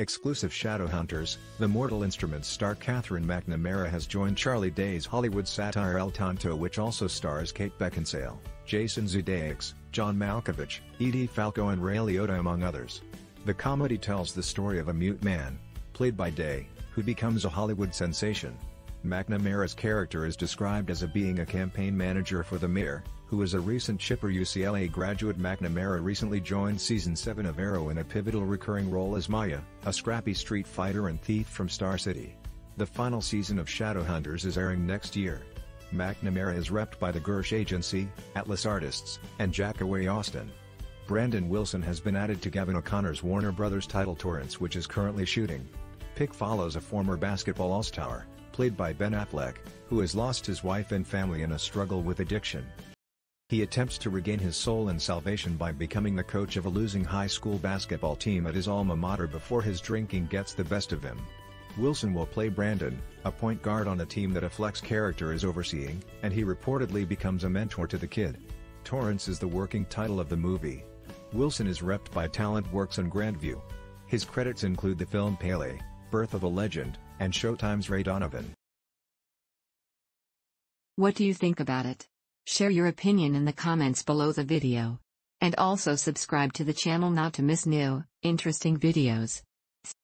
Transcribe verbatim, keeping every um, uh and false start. Exclusive Shadowhunters, The Mortal Instruments star Katherine McNamara has joined Charlie Day's Hollywood satire El Tonto, which also stars Kate Beckinsale, Jason Sudeikis, John Malkovich, Edie Falco and Ray Liotta among others. The comedy tells the story of a mute man, played by Day, who becomes a Hollywood sensation. McNamara's character is described as a being a campaign manager for the mayor, who is a recent chipper U C L A graduate. McNamara recently joined Season seven of Arrow in a pivotal recurring role as Maya, a scrappy street fighter and thief from Star City. The final season of Shadowhunters is airing next year. McNamara is repped by the Gersh Agency, Atlas Artists, and Jackoway Austen. Brandon Wilson has been added to Gavin O'Connor's Warner Bros. Title Torrance, which is currently shooting. Pick follows a former basketball all-star, played by Ben Affleck, who has lost his wife and family in a struggle with addiction. He attempts to regain his soul and salvation by becoming the coach of a losing high school basketball team at his alma mater before his drinking gets the best of him. Wilson will play Brandon, a point guard on a team that Affleck's character is overseeing, and he reportedly becomes a mentor to the kid. Torrance is the working title of the movie. Wilson is repped by TalentWorks and Grandview. His credits include the film Pele: Birth of a Legend, and Showtime's Ray Donovan. What do you think about it? Share your opinion in the comments below the video. And also subscribe to the channel now to miss new, interesting videos.